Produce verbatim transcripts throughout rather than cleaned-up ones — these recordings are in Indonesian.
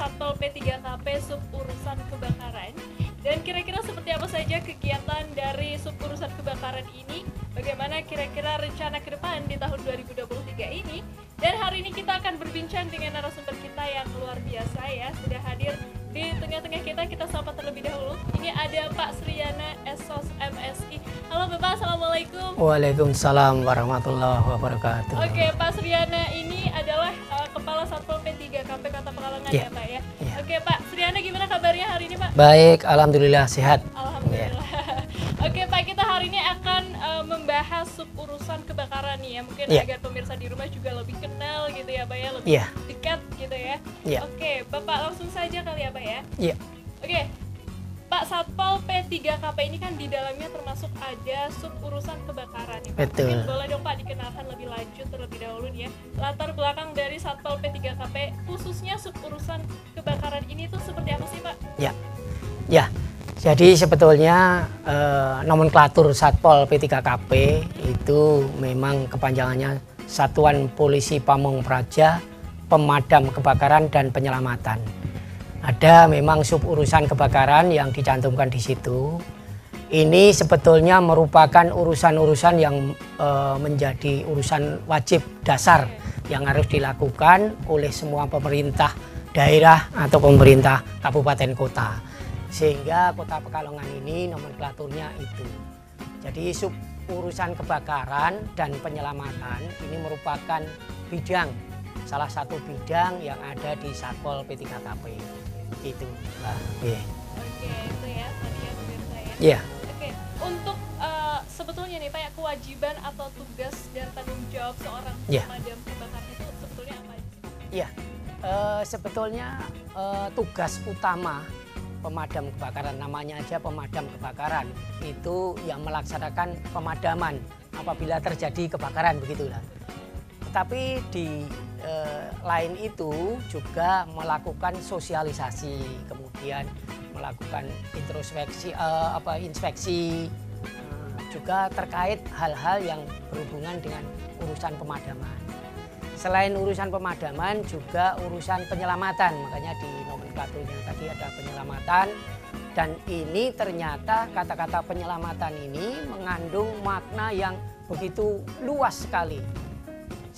Satpol P tiga K P Suburusan Kebakaran. Dan kira-kira seperti apa saja kegiatan dari Suburusan Kebakaran ini? Bagaimana kira-kira rencana ke depan di tahun dua ribu dua puluh tiga ini? Dan hari ini kita akan berbincang dengan narasumber kita yang luar biasa ya, sudah hadir di tengah-tengah kita. Kita sapa terlebih dahulu. Ini ada Pak Sriyana, S O S M S I. Halo Bapak, Assalamualaikum. Waalaikumsalam warahmatullahi wabarakatuh. Oke, Pak Sriyana ini adalah uh, Kepala Satpol P tiga K P Kota Pekalongan yeah. ya Pak ya. Yeah. Oke Pak Sriyana, gimana kabarnya hari ini Pak? Baik, Alhamdulillah sehat. Alhamdulillah. Yeah. Oke Pak, kita hari ini akan uh, membahas suburusan kebakaran nih ya. Mungkin yeah. agar pemirsa di rumah juga lebih kenal gitu ya Pak ya, lebih yeah. dekat gitu ya. Yeah. Oke, Bapak langsung saja kali ya Pak ya. Iya. Yeah. Oke. Pak, Satpol P tiga K P ini kan di dalamnya termasuk ada sub urusan kebakaran nih, Pak. Betul. Mungkin boleh dong Pak dikenalkan lebih lanjut terlebih dahulu nih ya, latar belakang dari Satpol P tiga K P khususnya sub urusan kebakaran ini itu seperti apa sih Pak? Ya, ya. Jadi sebetulnya eh, nomenklatur Satpol P tiga K P itu memang kepanjangannya Satuan Polisi Pamong Praja Pemadam Kebakaran dan Penyelamatan. Ada memang sub urusan kebakaran yang dicantumkan di situ. Ini sebetulnya merupakan urusan-urusan yang e, menjadi urusan wajib dasar yang harus dilakukan oleh semua pemerintah daerah atau pemerintah kabupaten kota. Sehingga Kota Pekalongan ini nomenklaturnya itu. Jadi sub urusan kebakaran dan penyelamatan ini merupakan bidang, salah satu bidang yang ada di Satpol P tiga K P. Itu lah. Oke, itu ya tadi yang pemirsa ya. Iya. Yeah. Oke, untuk uh, sebetulnya nih Pak, kewajiban atau tugas dan tanggung jawab seorang yeah. pemadam kebakaran itu sebetulnya apa? Iya. Yeah. Uh, sebetulnya uh, tugas utama pemadam kebakaran, namanya aja pemadam kebakaran, itu yang melaksanakan pemadaman apabila terjadi kebakaran, begitulah. Tapi di eh, lain itu juga melakukan sosialisasi, kemudian melakukan introspeksi, eh, apa inspeksi eh, juga terkait hal-hal yang berhubungan dengan urusan pemadaman. Selain urusan pemadaman juga urusan penyelamatan, makanya di nomenklaturnya tadi ada penyelamatan, dan ini ternyata kata-kata penyelamatan ini mengandung makna yang begitu luas sekali.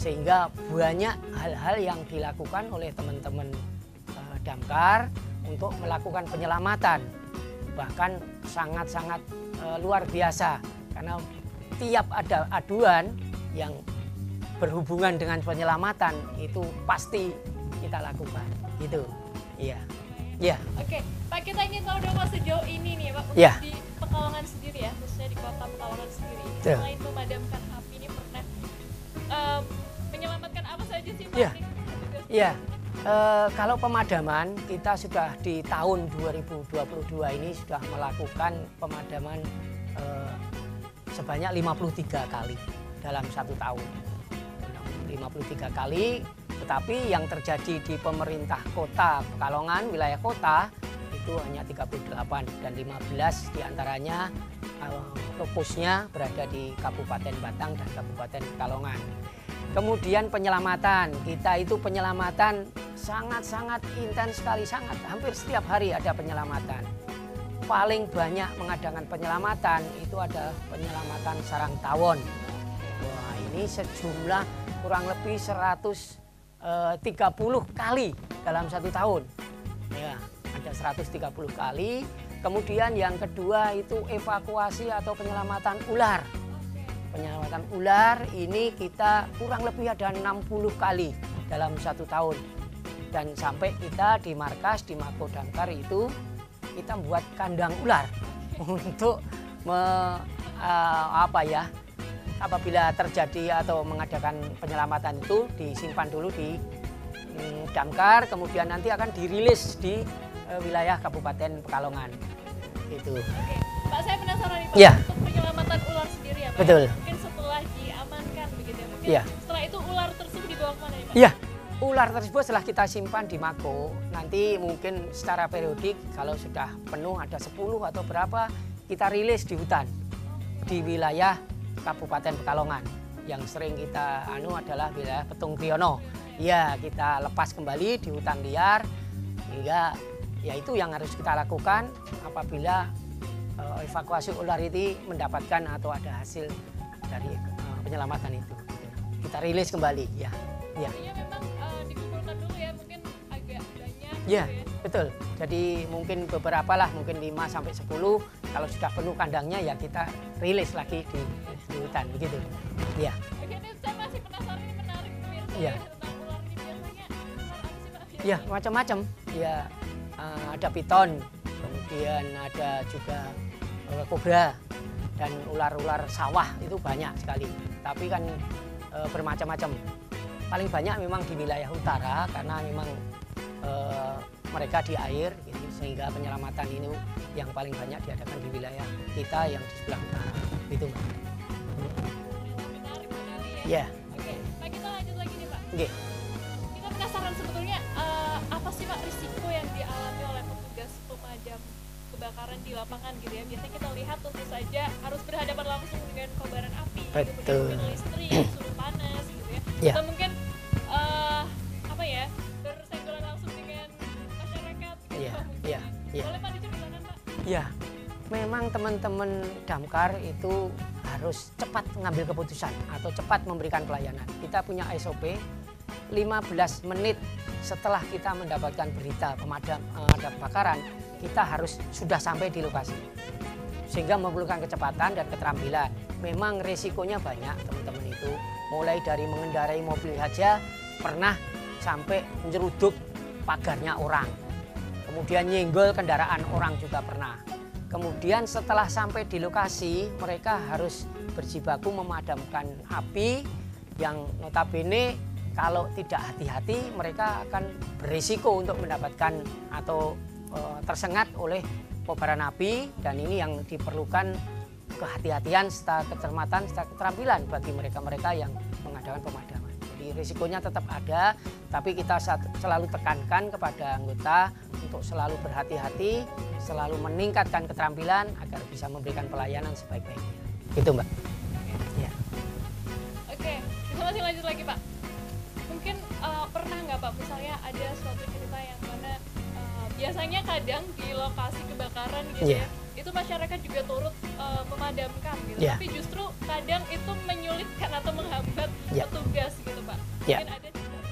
Sehingga banyak hal-hal yang dilakukan oleh teman-teman uh, damkar untuk melakukan penyelamatan. Bahkan sangat-sangat uh, luar biasa, karena tiap ada aduan yang berhubungan dengan penyelamatan itu pasti kita lakukan. Gitu. Iya. Iya. Oke, Pak, kita ingin tahu dong Pak, sejauh ini nih Pak, ya. di Pekalongan sendiri ya, khususnya di Kota Pekalongan sendiri. Tuh. Selain memadamkan api ini pernah uh, menyelamatkan apa saja sih Pak? Iya, ya. e, kalau pemadaman kita sudah di tahun dua ribu dua puluh dua ini sudah melakukan pemadaman e, sebanyak lima puluh tiga kali dalam satu tahun. lima puluh tiga kali, tetapi yang terjadi di pemerintah kota Pekalongan, wilayah kota, itu hanya tiga puluh delapan dan lima belas diantaranya e, fokusnya berada di Kabupaten Batang dan Kabupaten Pekalongan. Kemudian penyelamatan, kita itu penyelamatan sangat-sangat intens sekali, sangat hampir setiap hari ada penyelamatan. Paling banyak mengadakan penyelamatan itu adalah penyelamatan sarang tawon. Wah, ini sejumlah kurang lebih seratus tiga puluh kali dalam satu tahun. Ya, ada seratus tiga puluh kali. Kemudian yang kedua itu evakuasi atau penyelamatan ular. Penyelamatan ular ini kita kurang lebih ada enam puluh kali dalam satu tahun. Dan sampai kita di markas, di Mako Damkar itu, kita buat kandang ular untuk me, uh, apa ya, apabila terjadi atau mengadakan penyelamatan itu disimpan dulu di um, damkar, kemudian nanti akan dirilis di uh, wilayah Kabupaten Pekalongan. Gitu. Oke, Pak, saya penasaran nih Pak, ya. untuk penyelamatan ular sendiri ya Pak? Betul. Mungkin setelah diamankan begitu ya, mungkin ya. setelah itu ular tersebut dibawa kemana ya Pak? Iya, ular tersebut setelah kita simpan di Mako, nanti mungkin secara periodik kalau sudah penuh ada sepuluh atau berapa, kita rilis di hutan, di wilayah Kabupaten Pekalongan. Yang sering kita anu adalah wilayah Petungkriyono. Ya, kita lepas kembali di hutan liar. Sehingga ya itu yang harus kita lakukan apabila uh, evakuasi ular itu mendapatkan atau ada hasil dari uh, penyelamatan itu. Kita rilis kembali ya. Ya. Artinya memang uh, dikumpulkan dulu ya, mungkin agak banyak. Ya, gitu ya. Betul. Jadi mungkin beberapa lah, mungkin lima sampai sepuluh. Kalau sudah penuh kandangnya ya kita rilis lagi di, di hutan begitu. Ya. Oke, saya masih penasaran, menarik pemirsa ya. Ya, tentang ular ini biasanya. Ya, macam-macam. Ya. Uh, ada piton, kemudian ada juga uh, kobra dan ular-ular sawah itu banyak sekali. Tapi kan uh, bermacam-macam. Paling banyak memang di wilayah utara karena memang uh, mereka di air, gitu, sehingga penyelamatan ini yang paling banyak diadakan di wilayah kita yang di sebelah utara. Itu. Ya. Yeah. Oke, Pak, kita lanjut lagi nih Pak. Oke. Okay. Kita penasaran sebetulnya. Uh... Apa sih Pak risiko yang dialami oleh petugas pemadam kebakaran di lapangan gitu ya? Biasanya kita lihat tentu saja harus berhadapan langsung dengan kobaran api, kemudian listrik, suhu panas gitu ya. Yeah. Atau mungkin uh, apa ya, bersenggolan langsung dengan masyarakat. Iya, iya, iya. Boleh Pak diceritakan Pak? Iya, memang teman-teman damkar itu harus cepat mengambil keputusan atau cepat memberikan pelayanan. Kita punya S O P lima belas menit setelah kita mendapatkan berita pemadam ada kebakaran, kita harus sudah sampai di lokasi. Sehingga memerlukan kecepatan dan keterampilan. Memang resikonya banyak teman-teman itu. Mulai dari mengendarai mobil saja, pernah sampai menyeruduk pagarnya orang. Kemudian nyenggol kendaraan orang juga pernah. Kemudian setelah sampai di lokasi, mereka harus berjibaku memadamkan api yang notabene kalau tidak hati-hati, mereka akan berisiko untuk mendapatkan atau e, tersengat oleh kobaran api. Dan ini yang diperlukan kehati-hatian serta kecermatan serta keterampilan bagi mereka-mereka yang mengadakan pemadaman. Jadi risikonya tetap ada, tapi kita selalu tekankan kepada anggota untuk selalu berhati-hati, selalu meningkatkan keterampilan agar bisa memberikan pelayanan sebaik-baiknya. Gitu Mbak. Oke, ya. Oke, kita masih lanjut lagi Pak. Mungkin uh, pernah nggak Pak, misalnya ada suatu cerita yang mana uh, biasanya kadang di lokasi kebakaran gitu yeah. ya, itu masyarakat juga turut uh, memadamkan gitu, yeah. tapi justru kadang itu menyulitkan atau menghambat yeah. petugas gitu Pak. Yeah. Mungkin ada cerita? Ya,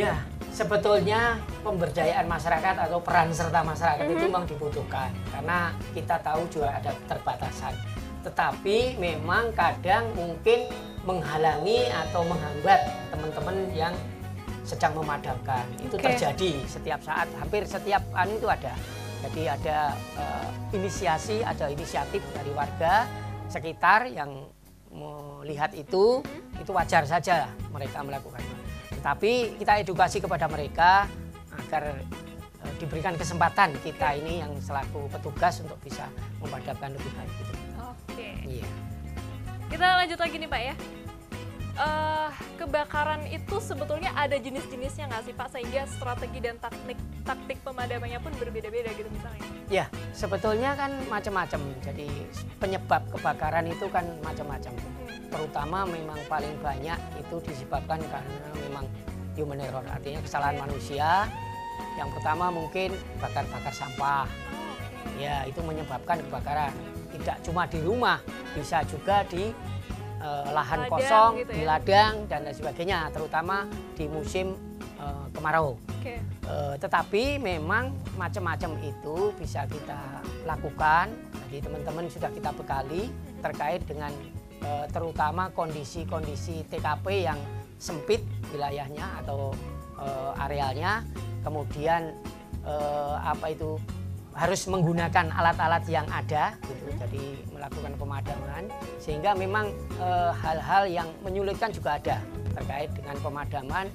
yeah. sebetulnya pemberdayaan masyarakat atau peran serta masyarakat mm-hmm. itu memang dibutuhkan, karena kita tahu juga ada keterbatasan. Tetapi memang kadang mungkin menghalangi atau menghambat teman-teman yang sedang memadamkan. Itu okay. terjadi setiap saat, hampir setiap an itu ada. Jadi ada uh, inisiasi, ada inisiatif dari warga sekitar yang melihat itu, itu wajar saja mereka melakukannya. Tetapi kita edukasi kepada mereka agar uh, diberikan kesempatan kita ini yang selaku petugas untuk bisa memadamkan lebih baik. Gitu. Oke. Okay. Iya. Yeah. Kita lanjut lagi nih Pak ya, uh, kebakaran itu sebetulnya ada jenis-jenisnya nggak sih Pak, sehingga strategi dan taktik taktik pemadamannya pun berbeda-beda gitu misalnya? Ya, sebetulnya kan macam-macam, jadi penyebab kebakaran itu kan macam-macam, hmm. terutama memang paling banyak itu disebabkan karena memang human error, artinya kesalahan yeah. manusia. Yang pertama mungkin bakar-bakar sampah, oh, okay. ya itu menyebabkan kebakaran. Tidak cuma di rumah, bisa juga di e, lahan ladang, kosong, gitu ya? Di ladang, dan lain sebagainya, terutama di musim e, kemarau. Okay. E, tetapi memang macam-macam itu bisa kita lakukan, jadi teman-teman sudah kita bekali terkait dengan e, terutama kondisi-kondisi T K P yang sempit wilayahnya atau e, arealnya, kemudian e, apa itu, harus menggunakan alat-alat yang ada, gitu. Jadi melakukan pemadaman, sehingga memang hal-hal e, yang menyulitkan juga ada terkait dengan pemadaman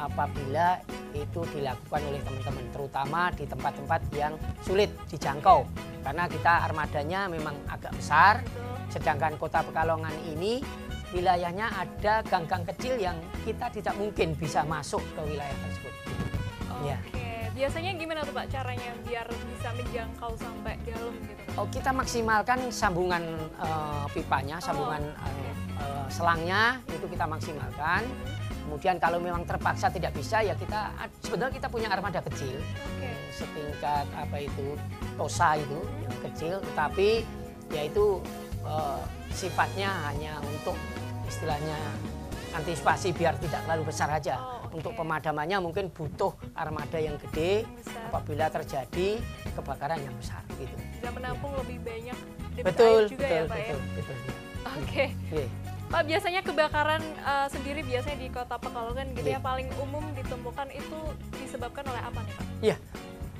apabila itu dilakukan oleh teman-teman, terutama di tempat-tempat yang sulit dijangkau. Karena kita armadanya memang agak besar, sedangkan Kota Pekalongan ini wilayahnya ada gang-gang kecil yang kita tidak mungkin bisa masuk ke wilayah tersebut. Oke. Ya. Biasanya gimana tuh Pak caranya biar bisa menjangkau sampai dalam gitu? Oh, kita maksimalkan sambungan e, pipanya, oh, sambungan okay. e, e, selangnya itu kita maksimalkan. Kemudian kalau memang terpaksa tidak bisa, ya kita sebenarnya kita punya armada kecil, okay. setingkat apa itu tosa itu yang kecil, tapi yaitu eh, sifatnya hanya untuk istilahnya antisipasi biar tidak terlalu besar aja. Oh, okay. Untuk pemadamannya mungkin butuh armada yang gede besar. Apabila terjadi kebakaran yang besar gitu. Bisa menampung ya. lebih banyak debit betul, air juga betul, ya Pak betul, ya? Betul, betul. Oke. Okay. Yeah. Pak, biasanya kebakaran uh, sendiri biasanya di Kota Pekalongan gitu yeah. ya, paling umum ditemukan itu disebabkan oleh apa nih Pak? Iya, yeah.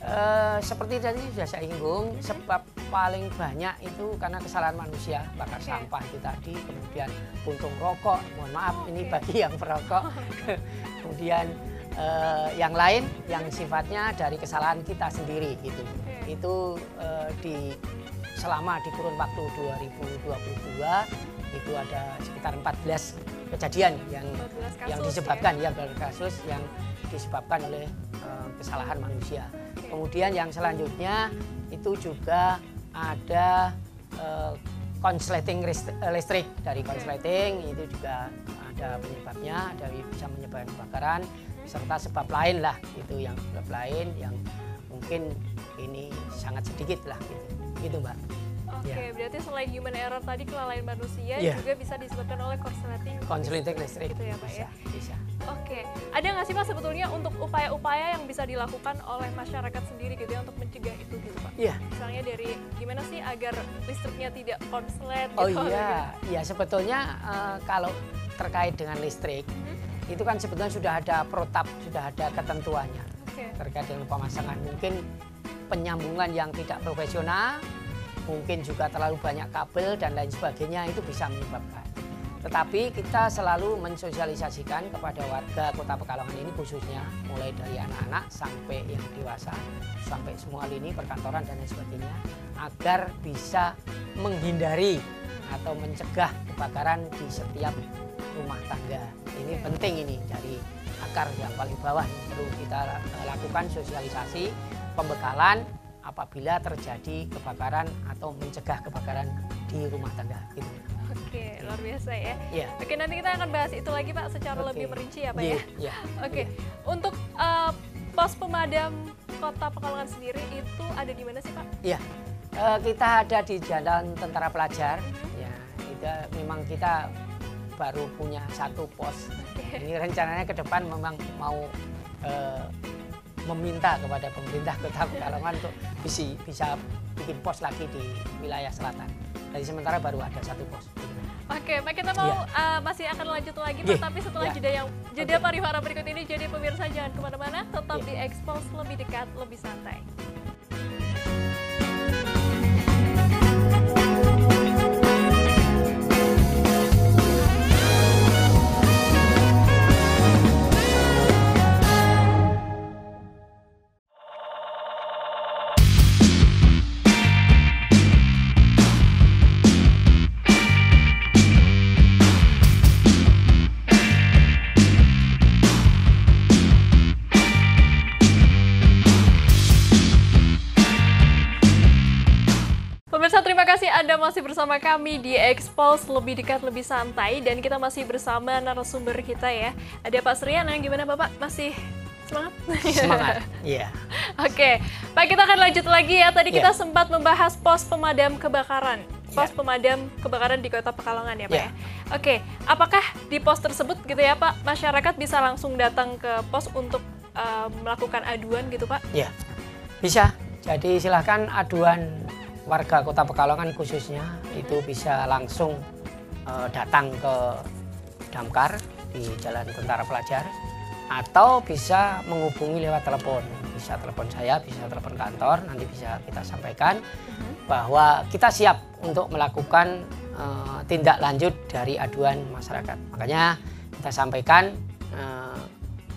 uh, seperti tadi sudah saya singgung, mm-hmm. sebab paling banyak itu karena kesalahan manusia, bakar okay. sampah itu tadi, kemudian puntung rokok, mohon maaf oh, ini okay. bagi yang perokok, kemudian uh, yang lain yang sifatnya dari kesalahan kita sendiri gitu, okay. itu uh, di selama di kurun waktu dua ribu dua puluh dua itu ada sekitar empat belas kejadian yang empat belas kasus, yang disebabkan ya, ya kasus yang disebabkan oleh uh, kesalahan manusia. Okay. Kemudian yang selanjutnya itu juga ada uh, konsleting listrik dari konsleting okay. itu juga ada penyebabnya, dari bisa menyebabkan kebakaran serta sebab lain lah itu yang sebab lain yang mungkin ini sangat sedikit lah gitu. Gitu Mbak. Oke, okay, yeah. berarti selain human error tadi kelalaian manusia yeah. juga bisa disebabkan oleh konsleting. Konsleting listrik. Gitu ya Pak bisa, ya. Bisa. Oke, okay. ada nggak sih Pak sebetulnya untuk upaya-upaya yang bisa dilakukan oleh masyarakat sendiri gitu ya untuk mencegah itu gitu Pak? Iya. Yeah. Misalnya dari gimana sih agar listriknya tidak konslet? Gitu, oh iya, yeah. iya yeah, sebetulnya uh, kalau terkait dengan listrik mm-hmm. itu kan sebetulnya sudah ada protap, sudah ada ketentuannya okay. terkait dengan pemasangan mungkin. Penyambungan yang tidak profesional, mungkin juga terlalu banyak kabel dan lain sebagainya itu bisa menyebabkan. Tetapi kita selalu mensosialisasikan kepada warga Kota Pekalongan ini khususnya, mulai dari anak-anak sampai yang dewasa, sampai semua lini perkantoran dan lain sebagainya, agar bisa menghindari atau mencegah kebakaran di setiap rumah tangga. Ini penting ini dari akar yang paling bawah perlu kita lakukan sosialisasi. Pembekalan apabila terjadi kebakaran atau mencegah kebakaran di rumah tangga gitu. Oke, luar biasa ya. Yeah. Oke, nanti kita akan bahas itu lagi Pak secara okay. lebih merinci ya Pak yeah. ya. Yeah. Oke, yeah. untuk uh, pos pemadam Kota Pekalongan sendiri itu ada di mana sih Pak? Iya, yeah. uh, kita ada di Jalan Tentara Pelajar. Mm-hmm. Ya, kita, memang kita baru punya satu pos. Okay. Ini rencananya ke depan memang mau uh, meminta kepada pemerintah Kota Pekalongan untuk bisa, bisa bikin pos lagi di wilayah selatan. Jadi sementara baru ada satu pos. Oke, Pak, kita mau yeah. uh, masih akan lanjut lagi, yeah. Pak, tapi setelah yeah. jeda yang jeda okay. pariwara berikut ini, jadi pemirsa jangan kemana-mana, tetap yeah. di Expose, lebih dekat, lebih santai. Anda masih bersama kami di Expose, lebih dekat, lebih santai, dan kita masih bersama narasumber kita ya. Ada Pak Sriyana, gimana Bapak? Masih semangat? Semangat, iya. yeah. Oke, okay. Pak, kita akan lanjut lagi ya. Tadi yeah. kita sempat membahas pos pemadam kebakaran. Pos yeah. pemadam kebakaran di Kota Pekalongan ya Pak yeah. ya? Oke, okay. apakah di pos tersebut gitu ya Pak, masyarakat bisa langsung datang ke pos untuk uh, melakukan aduan gitu Pak? Iya, yeah. bisa. Jadi silahkan aduan. Warga Kota Pekalongan khususnya itu bisa langsung uh, datang ke Damkar di Jalan Tentara Pelajar atau bisa menghubungi lewat telepon. Bisa telepon saya, bisa telepon kantor, nanti bisa kita sampaikan uh-huh. bahwa kita siap untuk melakukan uh, tindak lanjut dari aduan masyarakat. Makanya kita sampaikan uh,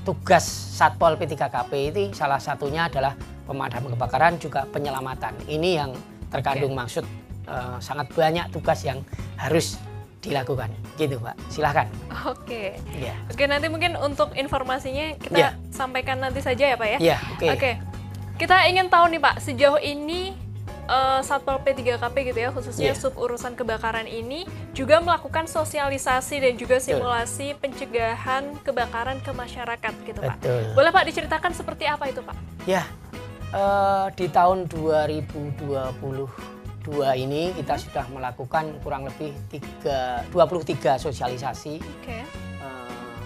tugas Satpol P tiga K P itu salah satunya adalah pemadam kebakaran juga penyelamatan. Ini yang terkandung okay. maksud uh, sangat banyak tugas yang harus dilakukan gitu Pak, silahkan. Oke, okay. yeah. oke okay, nanti mungkin untuk informasinya kita yeah. sampaikan nanti saja ya Pak ya. Iya yeah, oke okay. okay. Kita ingin tahu nih Pak, sejauh ini uh, Satpol P tiga K P gitu ya, khususnya yeah. sub urusan kebakaran ini juga melakukan sosialisasi dan juga simulasi Betul. pencegahan kebakaran ke masyarakat gitu Pak. Betul. Boleh Pak diceritakan seperti apa itu Pak? Ya, uh, di tahun dua ribu dua puluh dua ini kita sudah melakukan kurang lebih tiga, dua puluh tiga sosialisasi okay. uh,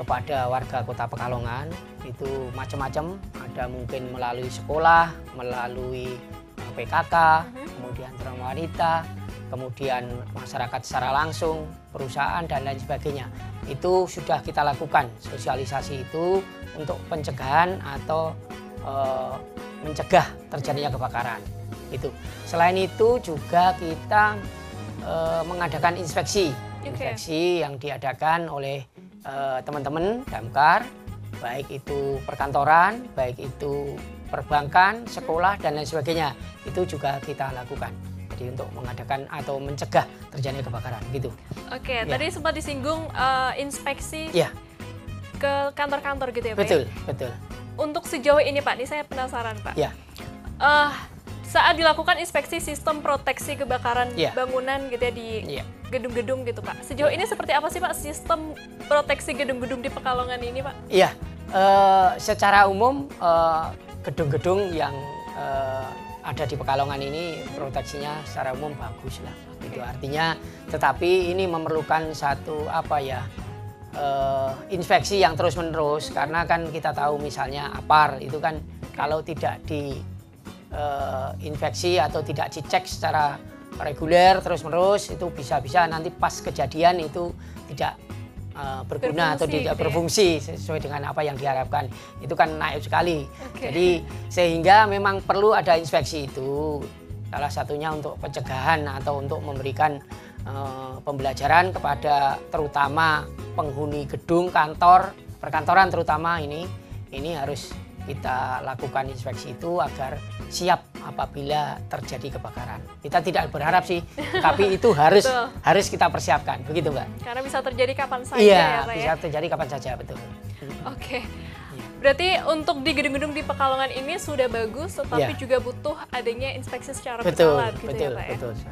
kepada warga Kota Pekalongan. Itu macam-macam, ada mungkin melalui sekolah, melalui P K K, uh-huh. kemudian Dharma wanita, kemudian masyarakat secara langsung, perusahaan dan lain sebagainya. Itu sudah kita lakukan sosialisasi itu untuk pencegahan atau e, mencegah terjadinya kebakaran. Itu. Selain itu juga kita e, mengadakan inspeksi, inspeksi okay. yang diadakan oleh e, teman-teman Damkar. Baik itu perkantoran, baik itu perbankan, sekolah, dan lain sebagainya. Itu juga kita lakukan. Jadi untuk mengadakan atau mencegah terjadinya kebakaran gitu. Oke, ya. Tadi sempat disinggung uh, inspeksi ya. ke kantor-kantor gitu ya Pak? Betul, ya? betul. Untuk sejauh ini Pak, ini saya penasaran Pak. Ya. Uh, saat dilakukan inspeksi sistem proteksi kebakaran ya. bangunan gitu ya di... Ya. gedung-gedung gitu Pak. Sejauh ini seperti apa sih Pak sistem proteksi gedung-gedung di Pekalongan ini Pak? Iya, eh, secara umum gedung-gedung eh, yang eh, ada di Pekalongan ini proteksinya secara umum bagus lah. Gitu okay. artinya, tetapi ini memerlukan satu apa ya eh, inspeksi yang terus-menerus mm-hmm. karena kan kita tahu misalnya A P A R itu kan okay. kalau tidak diinfeksi eh, atau tidak dicek secara reguler terus-menerus itu bisa-bisa nanti pas kejadian itu tidak uh, berguna berfungsi, atau tidak gitu berfungsi ya? Sesuai dengan apa yang diharapkan. Itu kan naib sekali. Okay. Jadi sehingga memang perlu ada inspeksi itu. Salah satunya untuk pencegahan atau untuk memberikan uh, pembelajaran kepada terutama penghuni gedung, kantor, perkantoran terutama ini ini harus kita lakukan inspeksi itu agar siap apabila terjadi kebakaran. Kita tidak berharap sih, tapi itu harus harus kita persiapkan, begitu Mbak. Karena bisa terjadi kapan saja iya, ya Pak. Iya, bisa ya? terjadi kapan saja, betul. Oke. Okay. Berarti untuk di gedung-gedung di Pekalongan ini sudah bagus, tetapi yeah. juga butuh adanya inspeksi secara berkala gitu betul, ya Pak. Betul, ya? betul. Oke.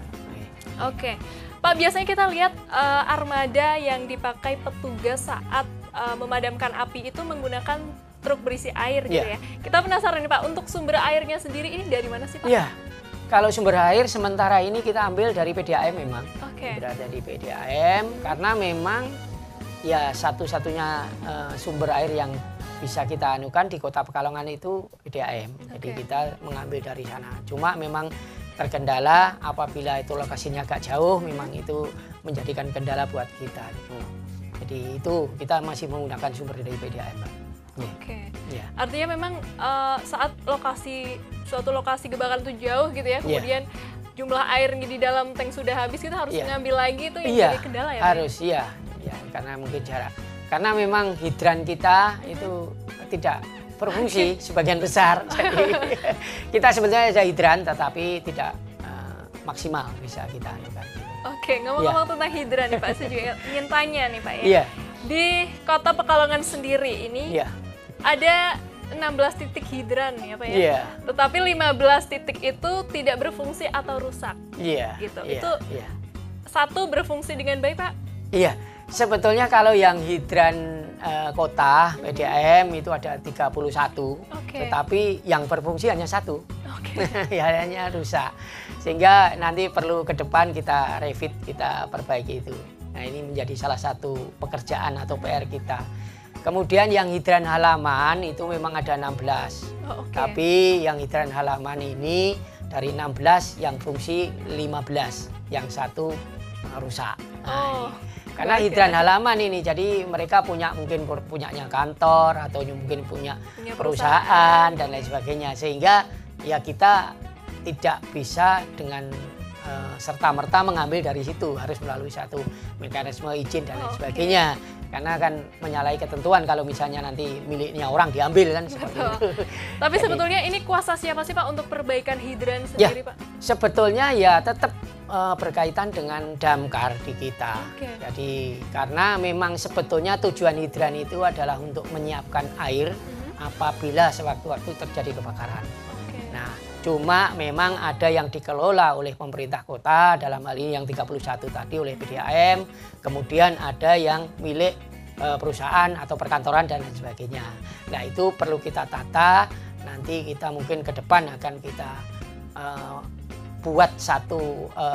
Okay. Pak, biasanya kita lihat uh, armada yang dipakai petugas saat uh, memadamkan api itu menggunakan truk berisi air gitu yeah. ya. Kita penasaran nih Pak, untuk sumber airnya sendiri ini dari mana sih Pak? Iya, yeah. kalau sumber air sementara ini kita ambil dari P D A M memang. Oke. Okay. Berada di P D A M karena memang ya satu-satunya uh, sumber air yang bisa kita anukan di Kota Pekalongan itu P D A M. Okay. Jadi kita mengambil dari sana. Cuma memang terkendala apabila itu lokasinya agak jauh memang itu menjadikan kendala buat kita. Hmm. Jadi itu kita masih menggunakan sumber dari P D A M Pak. Oke, okay. yeah. artinya memang uh, saat lokasi suatu lokasi kebakaran itu jauh gitu ya, kemudian yeah. jumlah air di dalam tank sudah habis, kita harus yeah. ngambil lagi itu yang yeah. jadi kendala ya? Harus, iya, ya, karena mungkin jarak. Karena memang hidran kita itu tidak berfungsi sebagian besar, jadi kita sebenarnya ada hidran tetapi tidak uh, maksimal bisa kita lakukan. Oke, okay. ngomong-ngomong yeah. tentang hidran nih Pak, saya juga ingin tanya nih Pak ya. Yeah. Di Kota Pekalongan sendiri ini yeah. ada enam belas titik hidran ya Pak ya. Yeah. Tetapi lima belas titik itu tidak berfungsi atau rusak. Iya. Yeah. Gitu. Yeah. Itu yeah. satu berfungsi dengan baik Pak? Iya. Yeah. Sebetulnya kalau yang hidran uh, kota P D A M mm-hmm. itu ada tiga puluh satu. Okay. Tetapi yang berfungsi hanya satu. Oke. Okay. Hanya rusak. Sehingga nanti perlu ke depan kita refit, kita perbaiki itu. Nah ini menjadi salah satu pekerjaan atau P R kita. Kemudian yang hidran halaman itu memang ada enam belas. Oh, okay. Tapi yang hidran halaman ini dari enam belas yang fungsi lima belas. Yang satu rusak. Nah, oh, karena okay. hidran halaman ini jadi mereka punya mungkin punyanya kantor atau mungkin punya, punya perusahaan, perusahaan dan lain sebagainya. Sehingga ya kita tidak bisa dengan serta-merta mengambil dari situ, harus melalui satu mekanisme izin dan lain oh, sebagainya okay. karena akan menyalahi ketentuan kalau misalnya nanti miliknya orang diambil kan seperti itu. Tapi Jadi, sebetulnya ini kuasa siapa sih Pak untuk perbaikan hidran sendiri ya, Pak? Sebetulnya ya tetap uh, berkaitan dengan Damkar di kita okay. Jadi karena memang sebetulnya tujuan hidran itu adalah untuk menyiapkan air mm-hmm. apabila sewaktu-waktu terjadi kebakaran okay. Nah Cuma memang ada yang dikelola oleh pemerintah kota, dalam hal ini yang tiga puluh satu tadi oleh P D A M, kemudian ada yang milik e, perusahaan atau perkantoran dan sebagainya. Nah, itu perlu kita tata, nanti kita mungkin ke depan akan kita e, buat satu e,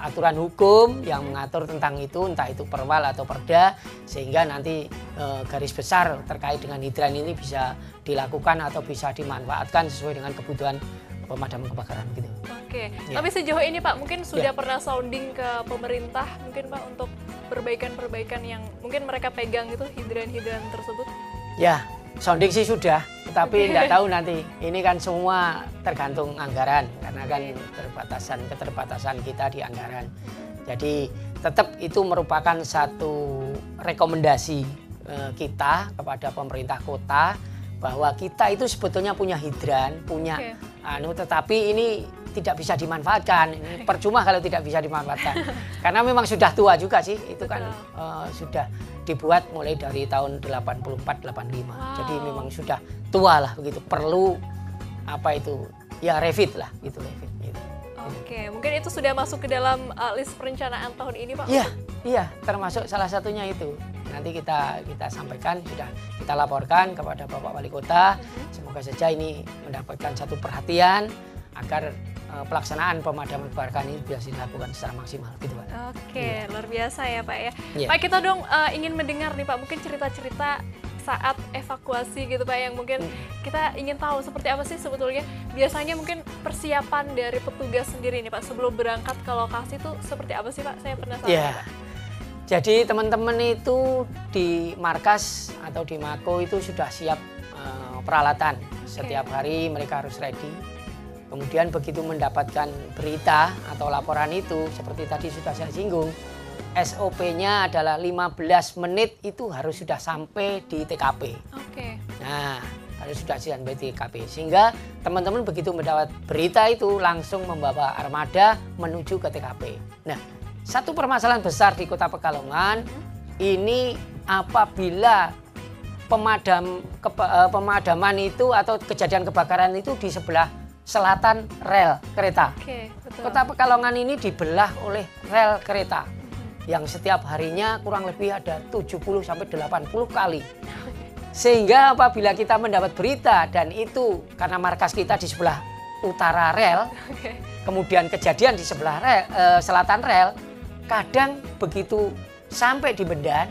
aturan hukum yang mengatur tentang itu, entah itu perwal atau perda, sehingga nanti e, garis besar terkait dengan hidran ini bisa dilakukan atau bisa dimanfaatkan sesuai dengan kebutuhan pemadam kebakaran gitu. Oke, ya. Tapi sejauh ini Pak mungkin sudah ya. pernah sounding ke pemerintah mungkin Pak untuk perbaikan-perbaikan yang mungkin mereka pegang itu hidran-hidran tersebut? Ya, sounding sih sudah, tetapi tidak tahu nanti. Ini kan semua tergantung anggaran karena kan keterbatasan keterbatasan kita di anggaran. Jadi tetap itu merupakan satu rekomendasi eh, kita kepada pemerintah kota bahwa kita itu sebetulnya punya hidran, punya okay. Anu, tetapi ini tidak bisa dimanfaatkan. Ini percuma kalau tidak bisa dimanfaatkan. Karena memang sudah tua juga sih. Itu kan uh, sudah dibuat mulai dari tahun delapan puluh empat delapan puluh lima. Wow. Jadi memang sudah tua lah begitu. Perlu apa itu? Ya refit lah gitu, refit gitu. Oke, mungkin itu sudah masuk ke dalam uh, list perencanaan tahun ini, Pak. Iya, iya, termasuk salah satunya itu. Nanti kita kita sampaikan, sudah kita laporkan kepada Bapak Wali Kota. Mm-hmm. Semoga saja ini mendapatkan satu perhatian agar uh, pelaksanaan pemadaman kebakaran ini bisa dilakukan secara maksimal gitu, Pak. Oke, ya. Luar biasa ya, Pak ya. ya. Pak, kita dong uh, ingin mendengar nih, Pak, mungkin cerita-cerita saat evakuasi gitu Pak, yang mungkin kita ingin tahu seperti apa sih sebetulnya biasanya mungkin persiapan dari petugas sendiri nih Pak sebelum berangkat ke lokasi itu seperti apa sih Pak? Saya penasaran. Ya. Pak. Jadi teman-teman itu di markas atau di Mako itu sudah siap uh, peralatan. Okay. Setiap hari mereka harus ready. Kemudian begitu mendapatkan berita atau laporan itu seperti tadi sudah saya singgung. S O P-nya adalah lima belas menit itu harus sudah sampai di T K P. Oke. Nah, harus sudah sampai di T K P. Sehingga teman-teman begitu mendapat berita itu langsung membawa armada menuju ke T K P. Nah, satu permasalahan besar di Kota Pekalongan ini apabila pemadam ke, pemadaman itu atau kejadian kebakaran itu di sebelah selatan rel kereta. Oke, betul. Kota Pekalongan ini dibelah oleh rel kereta. Yang setiap harinya kurang lebih ada tujuh puluh sampai delapan puluh kali. Sehingga apabila kita mendapat berita dan itu karena markas kita di sebelah utara rel, okay. kemudian kejadian di sebelah rel, eh, selatan rel, kadang begitu sampai di Bendan,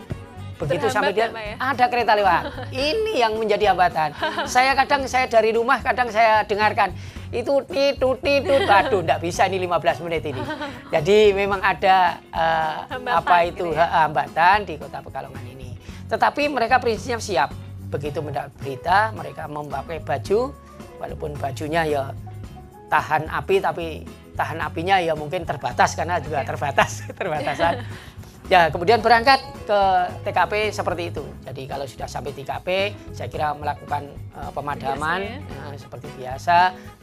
begitu terhambat sampai di ya? ada kereta lewat. Ini yang menjadi hambatan. Saya kadang saya dari rumah kadang saya dengarkan itu titut titut, aduh enggak bisa ini lima belas menit ini. Jadi memang ada uh, apa itu gitu ya? hambatan di Kota Pekalongan ini. Tetapi mereka prinsipnya siap. Begitu mendapat berita, mereka memakai baju walaupun bajunya ya tahan api tapi tahan apinya ya mungkin terbatas karena juga okay. terbatas keterbatasan. Ya, kemudian berangkat ke T K P seperti itu. Jadi kalau sudah sampai T K P, saya kira melakukan uh, pemadaman biasa, ya? uh, seperti biasa,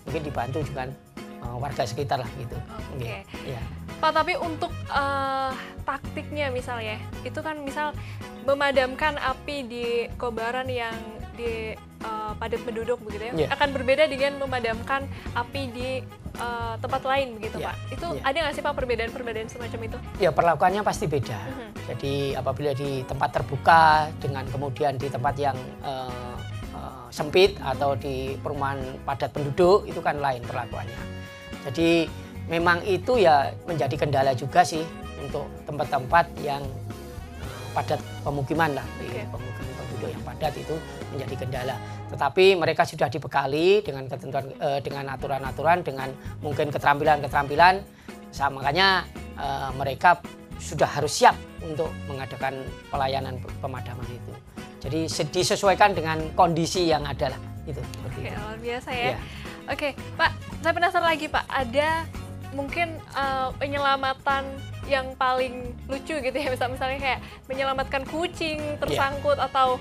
mungkin dibantu juga uh, warga sekitar lah gitu. Oke. Okay. Ya. Pak, tapi untuk uh, taktiknya misalnya, itu kan misal memadamkan api di kobaran yang di uh, padat penduduk begitu ya, yeah. akan berbeda dengan memadamkan api di uh, tempat lain begitu yeah. Pak. Itu yeah. ada nggak sih Pak perbedaan-perbedaan semacam itu? Ya perlakuannya pasti beda. Mm-hmm. Jadi apabila di tempat terbuka dengan kemudian di tempat yang uh, uh, sempit atau di perumahan padat penduduk itu kan lain perlakuannya. Jadi memang itu ya menjadi kendala juga sih untuk tempat-tempat yang padat pemukiman lah, okay. pemukiman penduduk yang padat itu menjadi kendala. Tetapi mereka sudah dibekali dengan ketentuan, eh, dengan aturan-aturan, dengan mungkin keterampilan-keterampilan, makanya eh, mereka sudah harus siap untuk mengadakan pelayanan pemadaman itu. Jadi disesuaikan dengan kondisi yang ada lah, itu. Oke, okay, luar biasa ya. ya. Oke, okay, Pak, saya penasaran lagi Pak, ada mungkin uh, penyelamatan yang paling lucu gitu ya, misal misalnya kayak menyelamatkan kucing tersangkut yeah. atau